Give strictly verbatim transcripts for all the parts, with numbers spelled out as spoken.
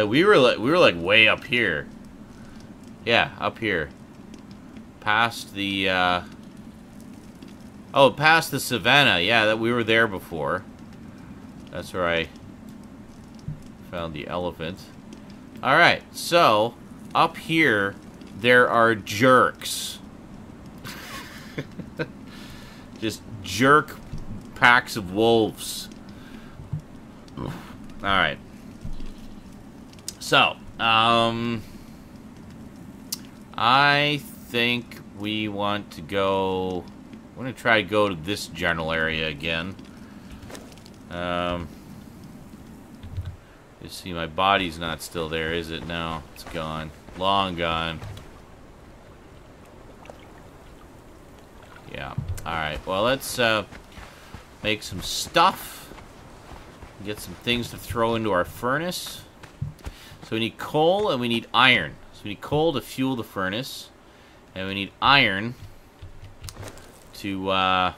Uh, we were like we were like way up here. Yeah, up here. Past the uh oh, past the savannah. Yeah, that we were there before. That's where I found the elephant. All right. So, up here there are jerks. Just jerk packs of wolves. All right. So, um, I think we want to go, I'm going to try to go to this general area again. Um, you see, my body's not still there, is it? No, it's gone. Long gone. Yeah. Alright, well, let's, uh, make some stuff. Get some things to throw into our furnace. So we need coal and we need iron. So we need coal to fuel the furnace. And we need iron to, uh...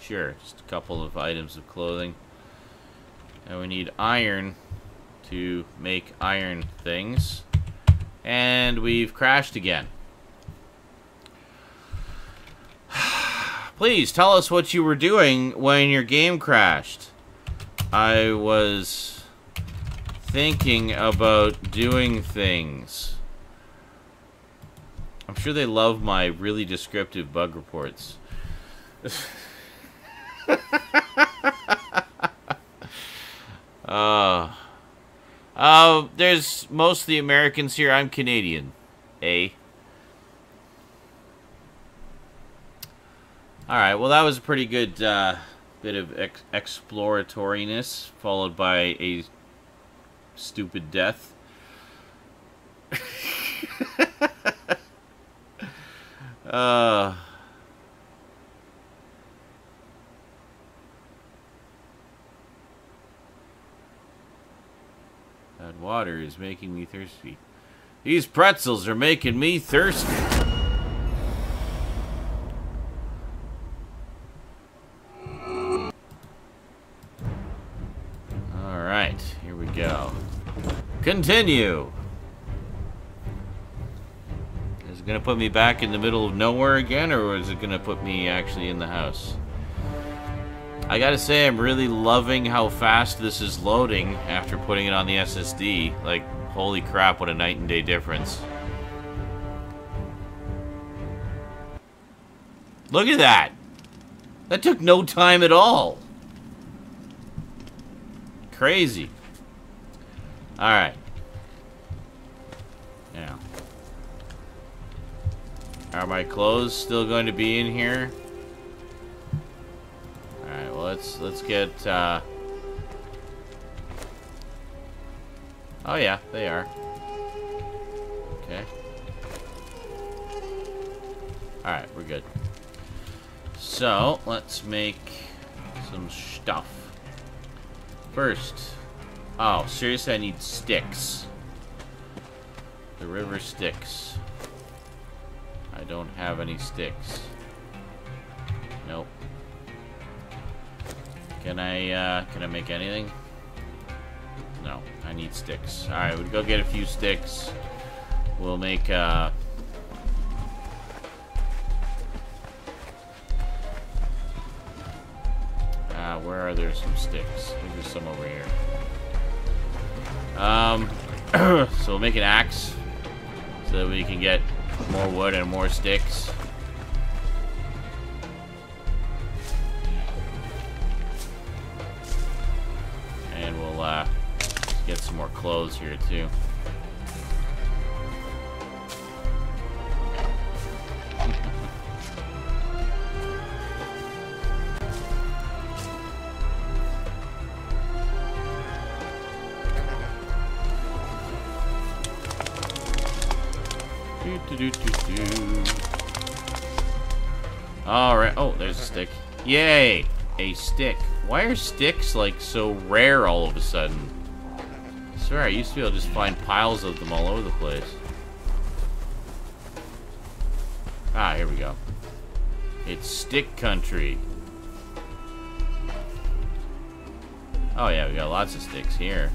sure, just a couple of items of clothing. And we need iron to make iron things. And we've crashed again. Please tell us what you were doing when your game crashed. I was... thinking about doing things. I'm sure they love my really descriptive bug reports. uh, uh, there's mostly Americans here. I'm Canadian, eh? Alright, well that was a pretty good uh, bit of ex exploratoriness, followed by a stupid death. uh. That water is making me thirsty. These pretzels are making me thirsty. Continue. Is it going to put me back in the middle of nowhere again, or is it going to put me actually in the house? I gotta say, I'm really loving how fast this is loading after putting it on the S S D. Like, holy crap, what a night and day difference. Look at that! That took no time at all! Crazy. Alright. Now. Are my clothes still going to be in here? Alright, well let's let's get uh oh yeah, they are. Okay. Alright, we're good. So let's make some stuff. First. Oh, seriously, I need sticks. The river sticks. I don't have any sticks. Nope. Can I, uh, can I make anything? No, I need sticks. Alright, we'll go get a few sticks. We'll make, uh... Ah, where are there some sticks? I think there's some over here. Um, so we'll make an axe so that we can get more wood and more sticks. And we'll, uh, get some more clothes here, too. Alright. Oh, there's a stick. Yay! A stick. Why are sticks, like, so rare all of a sudden? I swear, I used to be able to just find piles of them all over the place. Ah, here we go. It's stick country. Oh, yeah, we got lots of sticks here.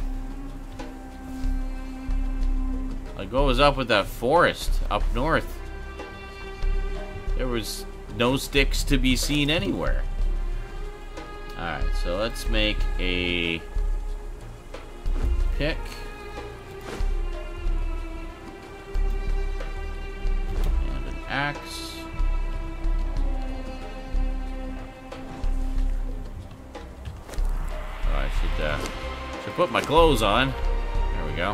Like, what was up with that forest up north? There was no sticks to be seen anywhere. Alright, so let's make a pick. And an axe. Oh, I should, uh, should put my clothes on. There we go.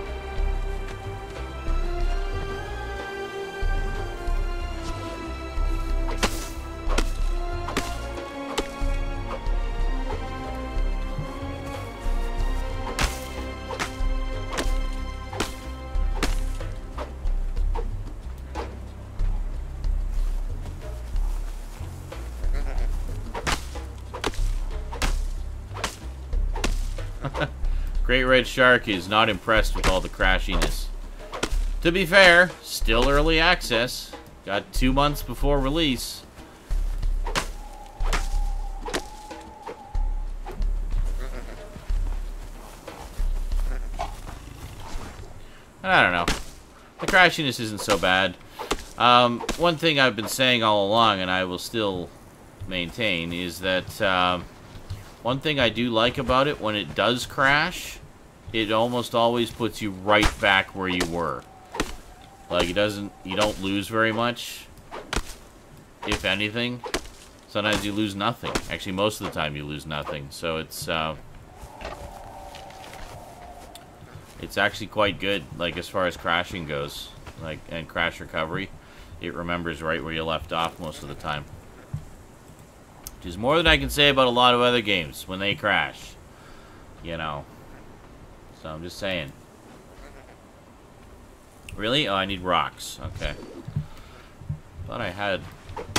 Great Red Shark is not impressed with all the crashiness. To be fair, still early access. Got two months before release. I don't know. The crashiness isn't so bad. Um, one thing I've been saying all along, and I will still maintain, is that um, one thing I do like about it, when it does crash, it almost always puts you right back where you were. Like, it doesn't, you don't lose very much, if anything. Sometimes you lose nothing. Actually, most of the time you lose nothing. So it's, uh, it's actually quite good, like, as far as crashing goes, like, and crash recovery. It remembers right where you left off most of the time. Which is more than I can say about a lot of other games when they crash. You know. So I'm just saying. Really? Oh, I need rocks. Okay. Thought I had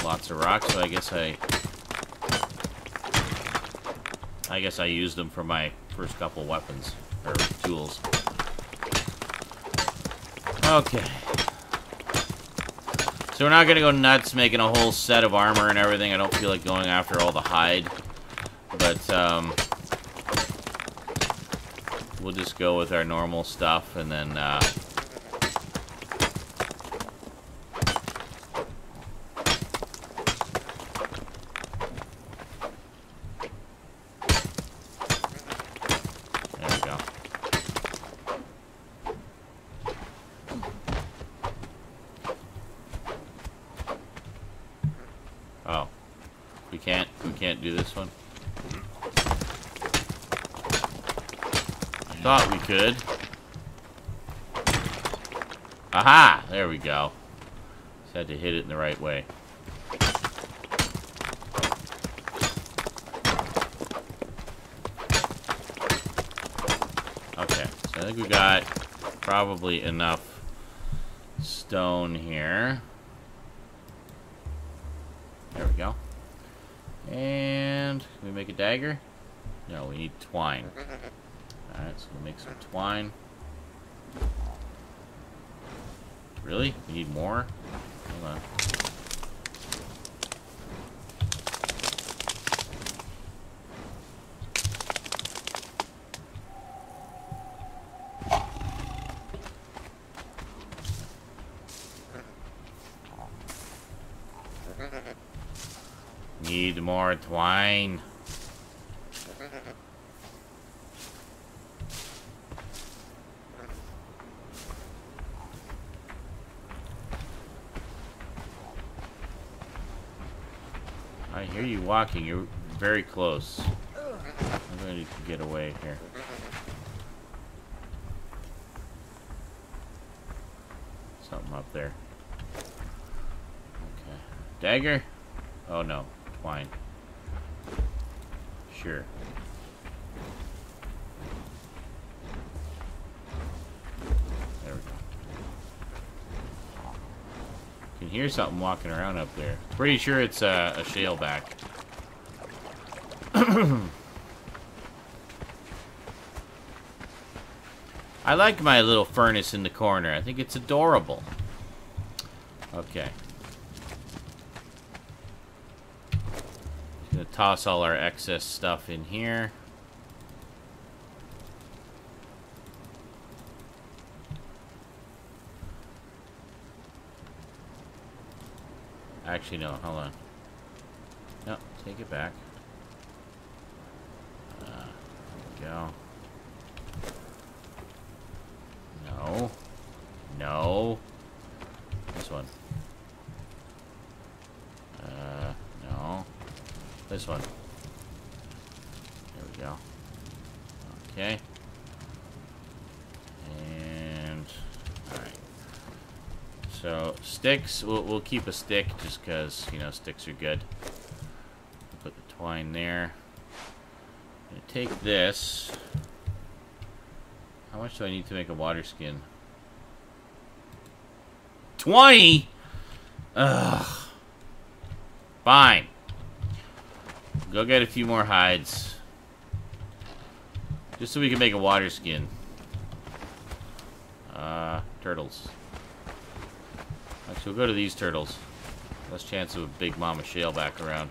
lots of rocks, so I guess I... I guess I used them for my first couple weapons. Or tools. Okay. So we're not gonna go nuts making a whole set of armor and everything. I don't feel like going after all the hide. But, um... we'll just go with our normal stuff, and then, uh... there we go. Oh. We can't, we can't do this one? Thought we could. Aha! There we go. Just had to hit it in the right way. Okay, so I think we got probably enough stone here. There we go. And can we make a dagger? No, we need twine. Alright, so we'll make some twine. Really? We need more? Hold on. Need more twine. I hear you walking. You're very close. I'm going to get away here. Something up there. Okay. Dagger? Oh no. Twine. Sure. There we go. Can hear something walking around up there. Pretty sure it's uh, a shaleback. I like my little furnace in the corner. I think it's adorable. Okay. Gonna toss all our excess stuff in here. Actually, no. Hold on. No, take it back. Uh, there we go. No. No. This one. Uh, no. This one. There we go. Okay. And... alright. So, sticks. We'll, we'll keep a stick just because, you know, sticks are good. We'll put the twine there. I'm going to take this. How much do I need to make a water skin? twenty?! Ugh. Fine. Go get a few more hides. Just so we can make a water skin. Uh, turtles. Actually, we'll go to these turtles. Less chance of a big mama shale back around.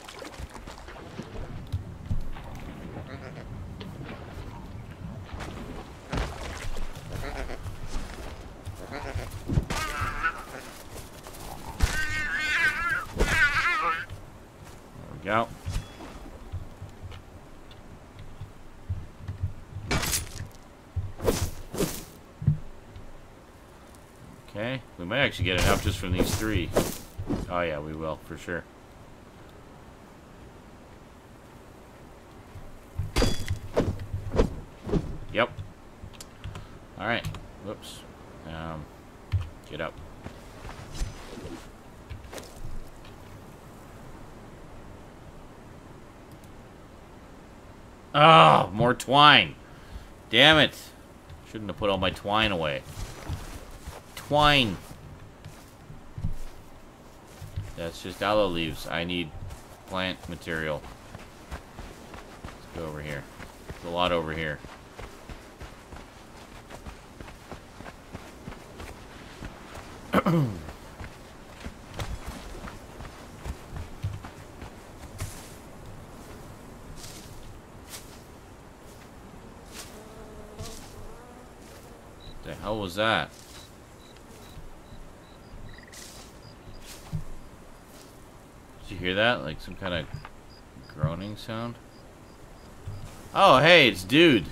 Go. Okay, we might actually get enough just from these three. Oh yeah, we will, for sure. Yep. Alright, whoops. Um, get up. Oh, more twine. Damn it. Shouldn't have put all my twine away. Twine. That's just aloe leaves. I need plant material. Let's go over here. There's a lot over here. What was that? Did you hear that? Like some kind of groaning sound? Oh, hey, it's dude.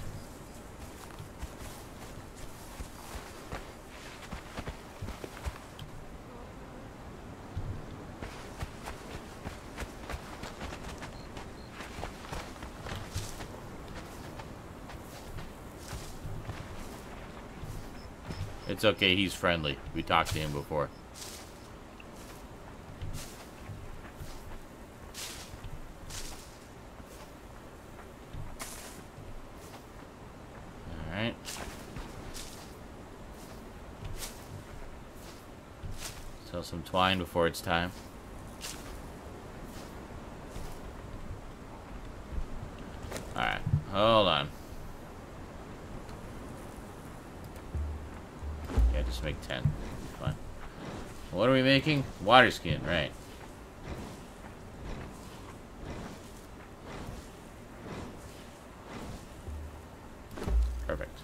It's okay, he's friendly. We talked to him before. Alright. Sell some twine before it's time. Alright, hold on. Just make ten. Fine. What are we making? Water skin, right. Perfect.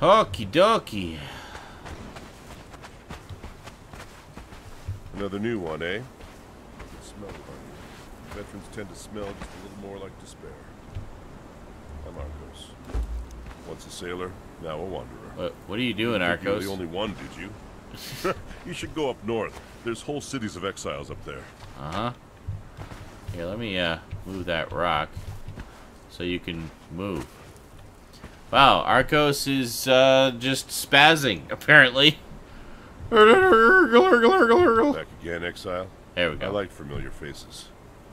Okie dokie. Another new one, eh? Good smell, buddy. Veterans tend to smell just a little more like despair. I'm Arcos. Once a sailor, now a wanderer. What, what are you doing, Arcos? You were the only one, did you? You should go up north. There's whole cities of exiles up there. Uh-huh. Here, let me uh, move that rock so you can move. Wow, Arcos is uh, just spazzing, apparently. Back again, exile. There we go. I like familiar faces.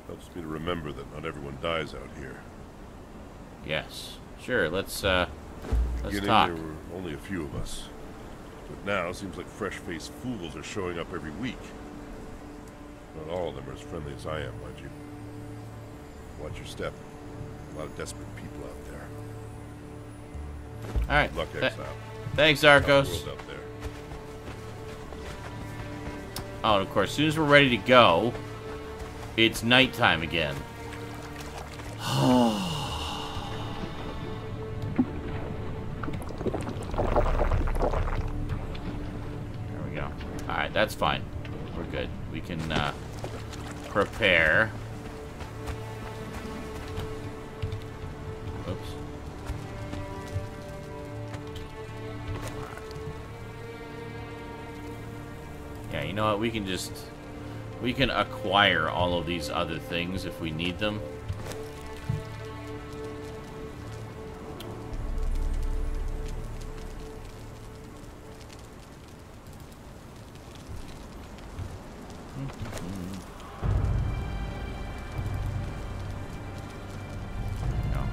Helps me to remember that not everyone dies out here. Yes. Sure, let's, uh, let's Beginning, talk. There were only a few of us. But now, it seems like fresh-faced fools are showing up every week. Not all of them are as friendly as I am, mind you. Watch your step. A lot of desperate people out there. Alright. Good luck, Th exile. Thanks, Arcos. Out there. Oh, and of course, as soon as we're ready to go, it's nighttime again. Oh. That's fine. We're good. we can uh, prepare. Oops. Yeah, you know what? We can just... We can acquire all of these other things if we need them. No.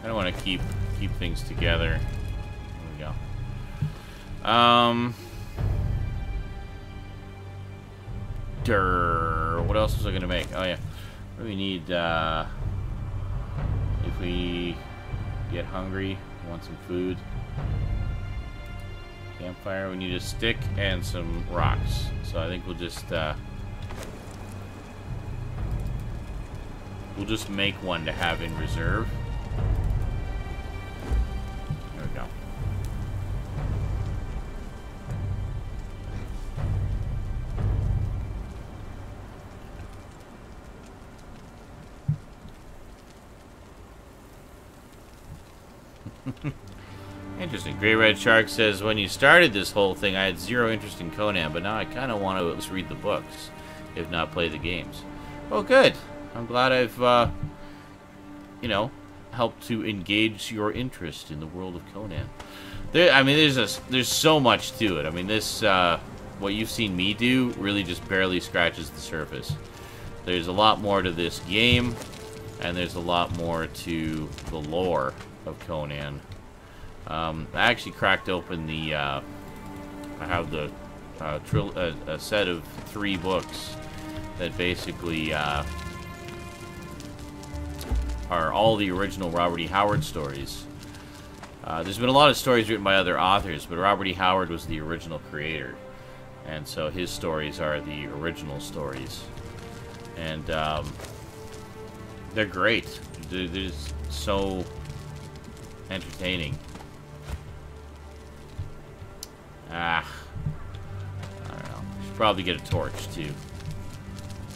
I don't want to keep keep things together. There we go. Um... What else was I gonna make? Oh yeah, we need uh, if we get hungry, we want some food. Campfire. We need a stick and some rocks. So I think we'll just uh, we'll just make one to have in reserve. There we go. Interesting. Grey Red Shark says, when you started this whole thing, I had zero interest in Conan, but now I kind of want to at least read the books, if not play the games. Well, good. I'm glad I've, uh, you know, helped to engage your interest in the world of Conan. There, I mean, there's a, there's so much to it. I mean, this, uh, what you've seen me do really just barely scratches the surface. There's a lot more to this game, and there's a lot more to the lore of Conan. Um, I actually cracked open the, uh, I have the, uh, tril uh, a set of three books that basically, uh, are all the original Robert E. Howard stories. Uh, there's been a lot of stories written by other authors, but Robert E. Howard was the original creator. And so his stories are the original stories. And, um, they're great. They're, they're just so entertaining. Ah, I don't know. We should probably get a torch too.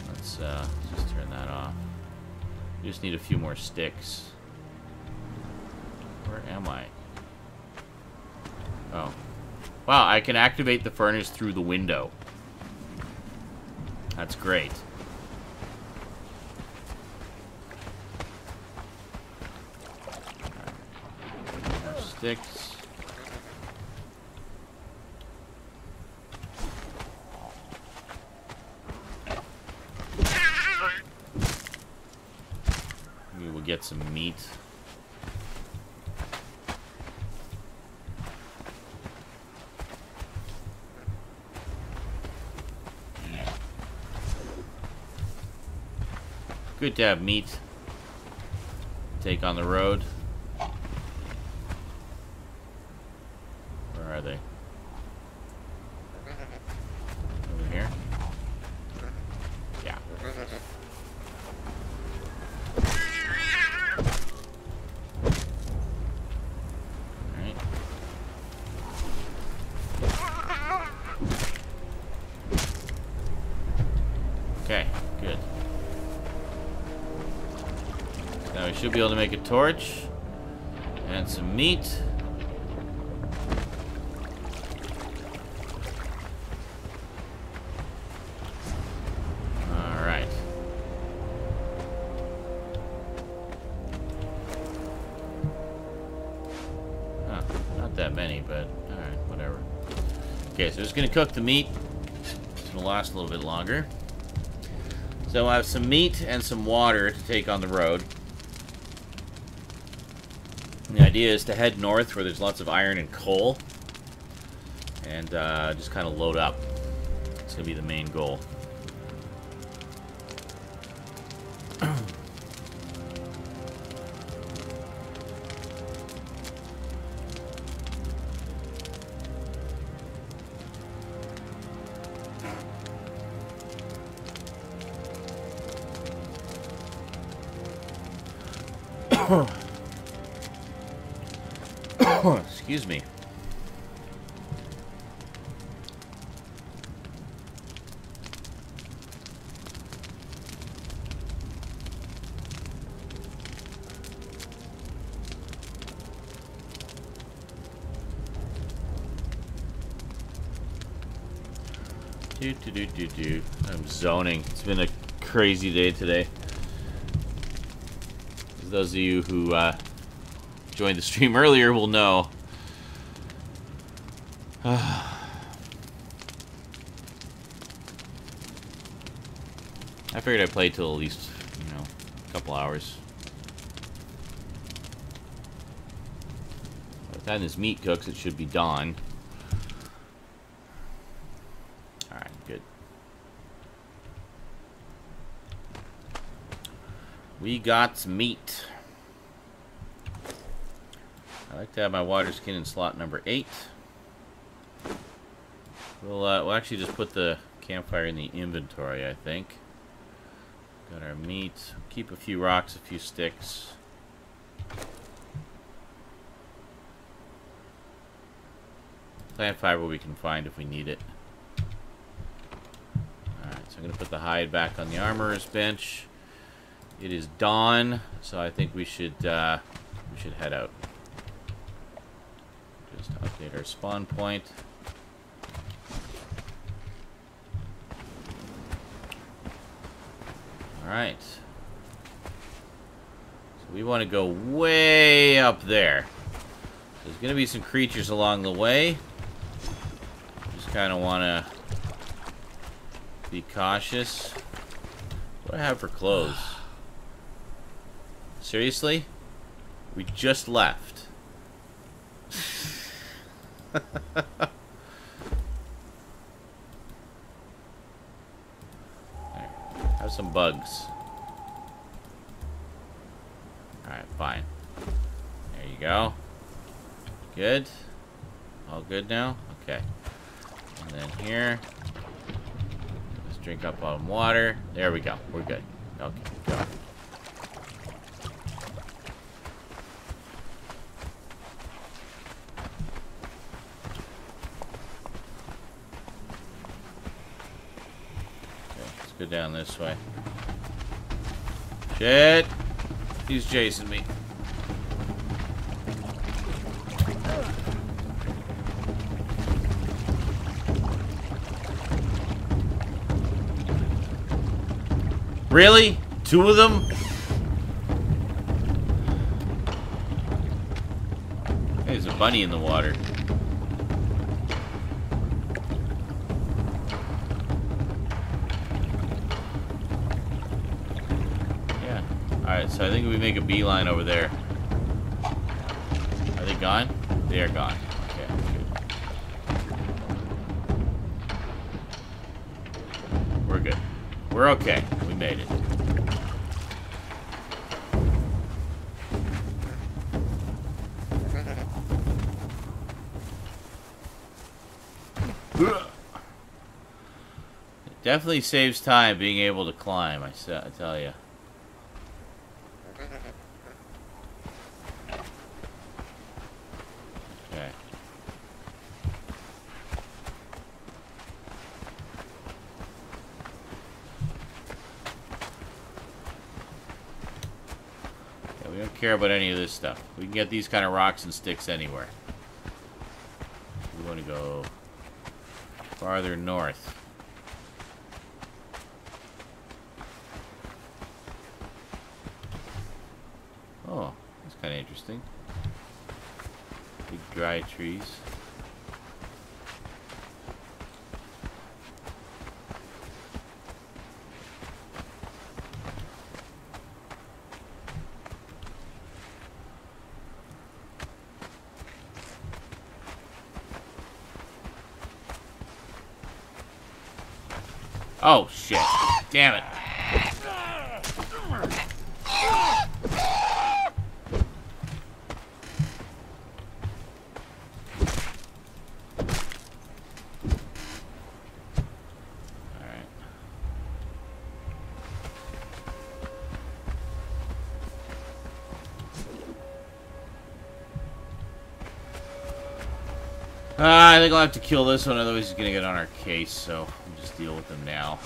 Let's uh, just turn that off. We just need a few more sticks. Where am I? Oh, wow! I can activate the furnace through the window. That's great. More sticks. Get some meat. Good to have meat. Take on the road. Where are they? Over here? Yeah. Should be able to make a torch and some meat. All right. Huh, not that many, but all right, whatever. Okay, so we're just gonna cook the meat. It's gonna last a little bit longer. So we'll have some meat and some water to take on the road. The idea is to head north where there's lots of iron and coal and uh, just kind of load up. It's going to be the main goal. Excuse me. Do, do, do, do, do. I'm zoning. It's been a crazy day today. As those of you who uh, joined the stream earlier will know. I figured I'd play till at least, you know, a couple hours. By the time this meat cooks, it should be dawn. Alright, good. We got meat. I like to have my water skin in slot number eight. We'll, uh, we'll actually just put the campfire in the inventory, I think. Got our meat. Keep a few rocks, a few sticks. Plant fiber we can find if we need it. Alright, so I'm going to put the hide back on the armorer's bench. It is dawn, so I think we should, uh, we should head out. Just update our spawn point. Alright. So we want to go way up there. There's going to be some creatures along the way. Just kind of want to be cautious. What do I have for clothes? Seriously? We just left. Some bugs. Alright, fine. There you go. Good. All good now? Okay. And then here. Let's drink up on water. There we go. We're good. Okay, go. Go down this way. Shit! He's chasing me. Really? Two of them? There's a bunny in the water. So I think we make a beeline over there. Are they gone? They are gone. Okay, good. We're good. We're okay. We made it. It definitely saves time being able to climb, I tell you. Care about any of this stuff. We can get these kind of rocks and sticks anywhere. We want to go farther north. Oh, that's kind of interesting. Big dry trees. Oh, shit. Damn it. Uh, I think I'll have to kill this one, otherwise he's gonna get on our case, so we'll just deal with him now.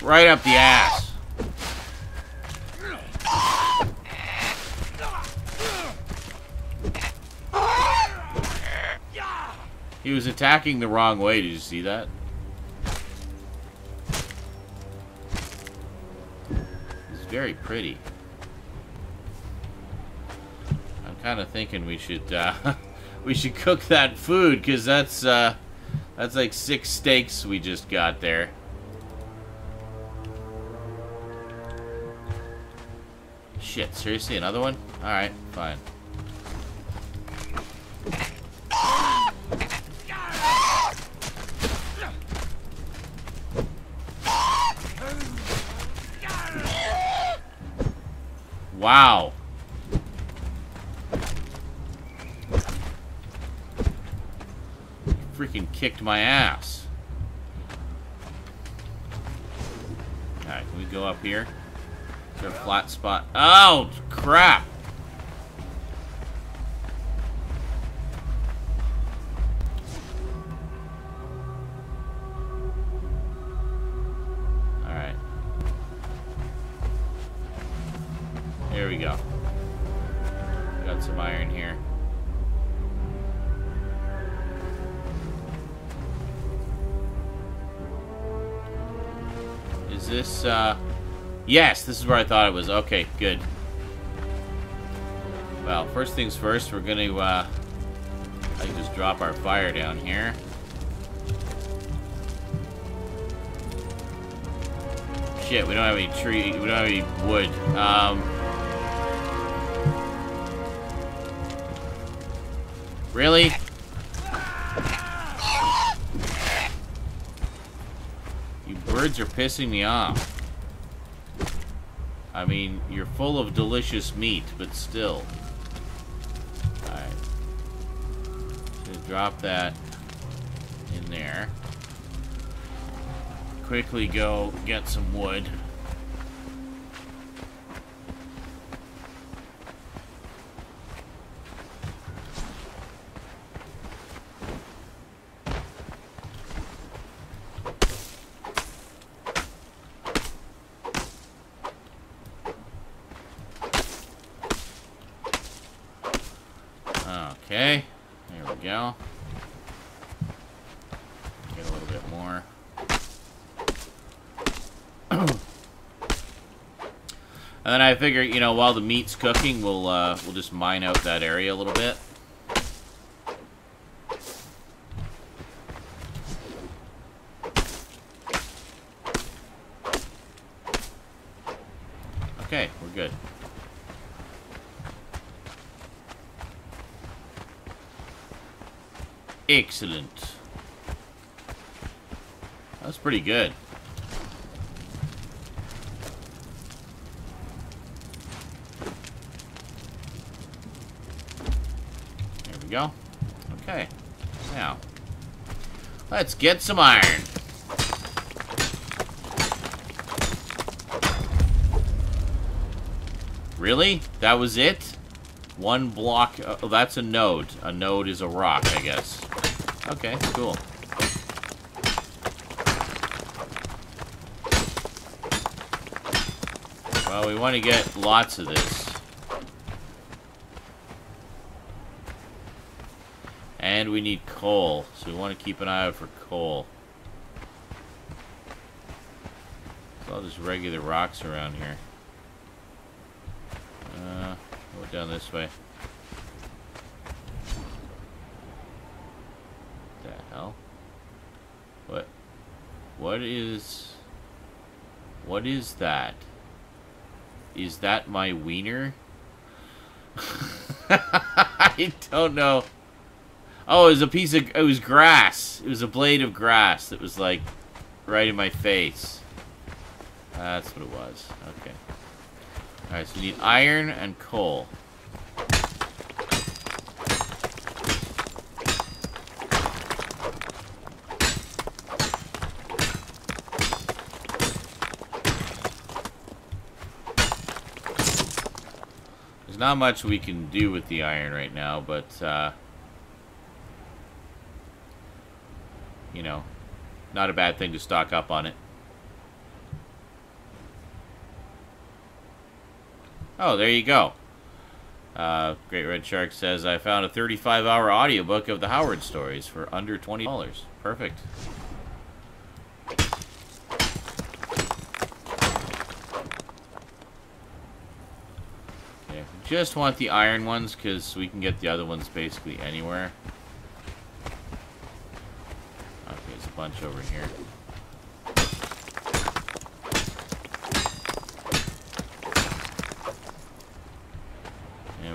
Right up the ass! He was attacking the wrong way. Did you see that? It's very pretty. I'm kind of thinking we should uh, we should cook that food, because that's uh, that's like six steaks we just got there. Shit, seriously, another one? Alright, fine. Wow. You freaking kicked my ass. Alright, can we go up here? A flat spot. Oh, crap. All right. There we go. Got some iron here. Is this, uh... yes, this is where I thought it was. Okay, good. Well, first things first, we're gonna, uh... I can just drop our fire down here. Shit, we don't have any tree... we don't have any wood. Um... Really? You birds are pissing me off. I mean, you're full of delicious meat, but still. Alright. Just drop that in there. Quickly go get some wood. Okay, there we go. Get a little bit more. And then I figure, you know, while the meat's cooking, we'll uh, we'll just mine out that area a little bit. Okay, we're good. Excellent. That's pretty good. There we go. Okay. Now, let's get some iron. Really? That was it? One block. Oh, that's a node. A node is a rock, I guess. Okay, cool. Well, we want to get lots of this. And we need coal, so we want to keep an eye out for coal. There's all just regular rocks around here. Uh, we'll go down this way. What? What is... what is that? Is that my wiener? I don't know. Oh, it was a piece of... it was grass. It was a blade of grass that was, like, right in my face. That's what it was. Okay. Alright, so we need iron and coal. Not much we can do with the iron right now, but, uh, you know, not a bad thing to stock up on it. Oh, there you go. Uh, Great Red Shark says, I found a thirty-five hour audiobook of the Howard stories for under twenty dollars. Perfect. Okay, we just want the iron ones, because we can get the other ones basically anywhere. Okay, there's a bunch over here.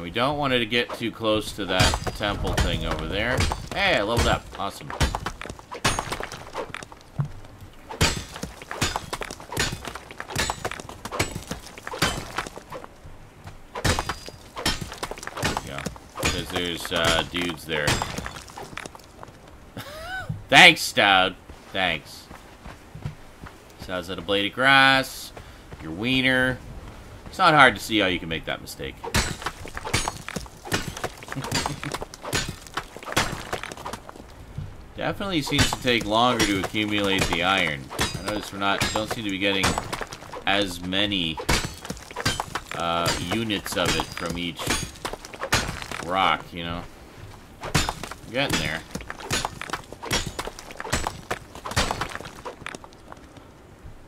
We don't want it to get too close to that temple thing over there. Hey, I leveled up. Awesome. There we go. Because there's uh, dudes there. Thanks, Stout. Thanks. So is that a blade of grass? Your wiener. It's not hard to see how you can make that mistake. Definitely seems to take longer to accumulate the iron. I notice we're not, don't seem to be getting as many uh, units of it from each rock, you know. We're getting there.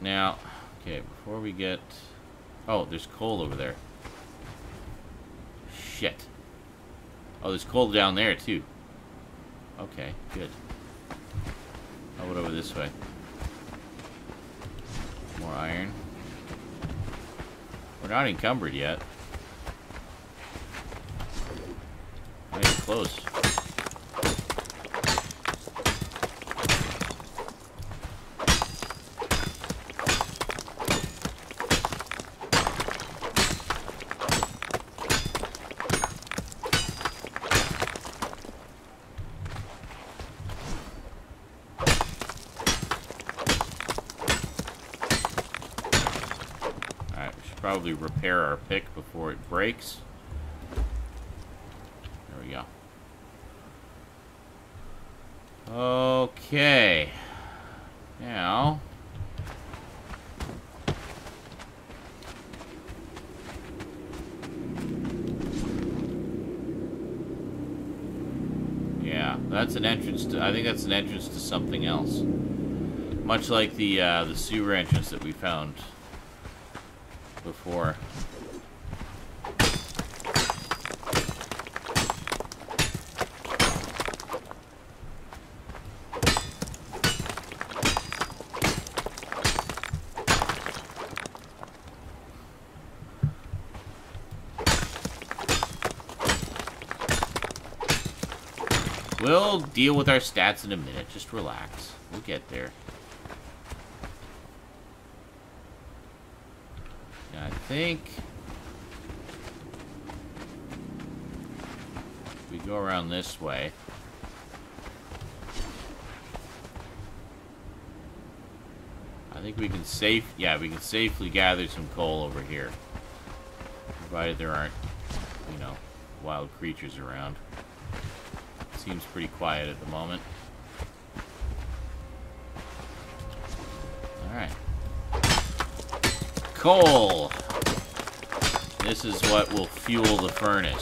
Now, okay, before we get... Oh, there's coal over there. Shit. Oh, there's coal down there, too. Okay, good. I'll go over this way. More iron. We're not encumbered yet. Not even close. Probably repair our pick before it breaks. There we go. Okay. Now. Yeah, that's an entrance to, I think that's an entrance to something else. Much like the, uh, the sewer entrance that we found before. We'll deal with our stats in a minute. Just relax. We'll get there. I think we go around this way. I think we can safe yeah, we can safely gather some coal over here. Provided there aren't, you know, wild creatures around. Seems pretty quiet at the moment. Alright. Coal! This is what will fuel the furnace.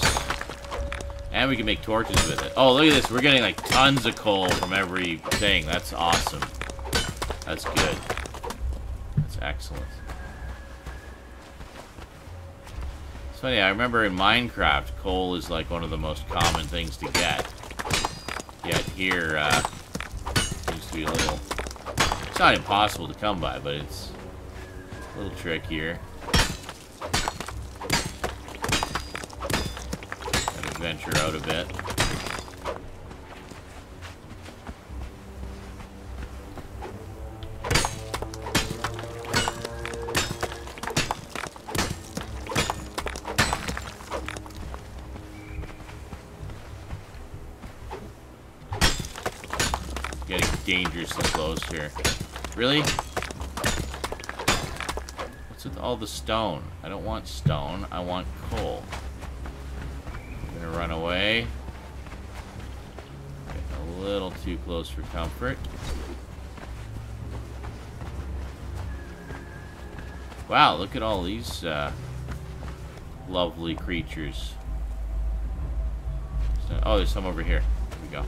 And we can make torches with it. Oh, look at this. We're getting, like, tons of coal from everything. That's awesome. That's good. That's excellent. It's funny. I remember in Minecraft, coal is, like, one of the most common things to get. Yet here, uh, seems to be a little... It's not impossible to come by, but it's a little trickier. Venture out a bit. Getting dangerously close here. Really? What's with all the stone? I don't want stone. I want coal. Run away. Getting a little too close for comfort. Wow, look at all these uh, lovely creatures. Oh, there's some over here. Here we go.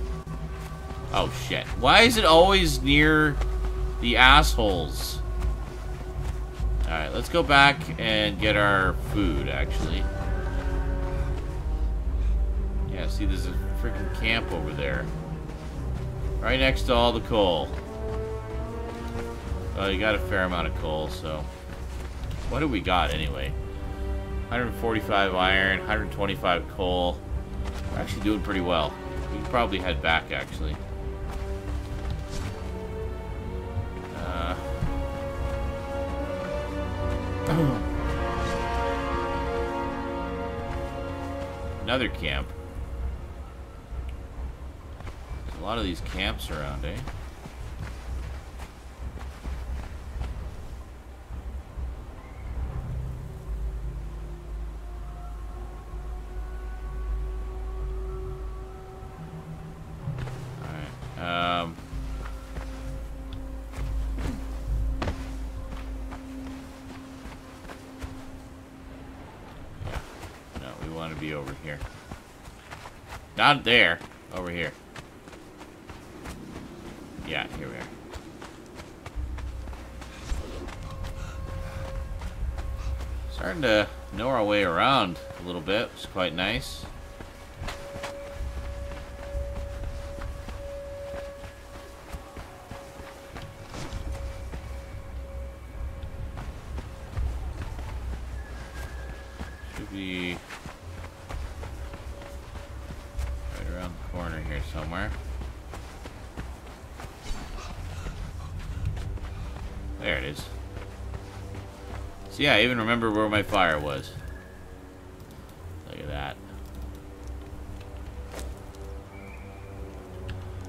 Oh, shit. Why is it always near the assholes? Alright, let's go back and get our food, actually. Yeah, see, there's a freaking camp over there. Right next to all the coal. Oh, you got a fair amount of coal, so... What do we got, anyway? one forty-five iron, one twenty-five coal. We're actually doing pretty well. We can probably head back, actually. Uh... Another camp. There's a lot of these camps around, eh? Not there. Over here. Yeah, here we are. Starting to know our way around a little bit. It's quite nice. Should be... corner here somewhere. There it is. See, yeah, I even remember where my fire was. Look at that.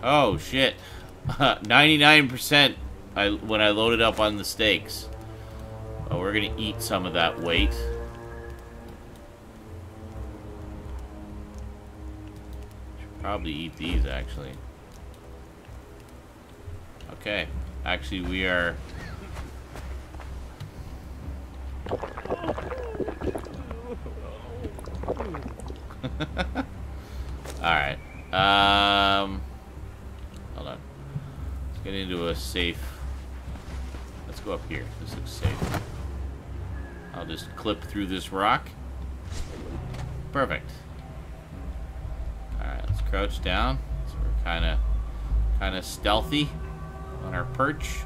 Oh, shit. ninety-nine percent I, when I loaded up on the steaks. Oh, we're gonna eat some of that weight. Probably eat these, actually. Okay. Actually, we are... Alright. Um... Hold on. Let's get into a safe... Let's go up here. This looks safe. I'll just clip through this rock. Perfect. Crouch down, so we're kind of, kind of stealthy on our perch.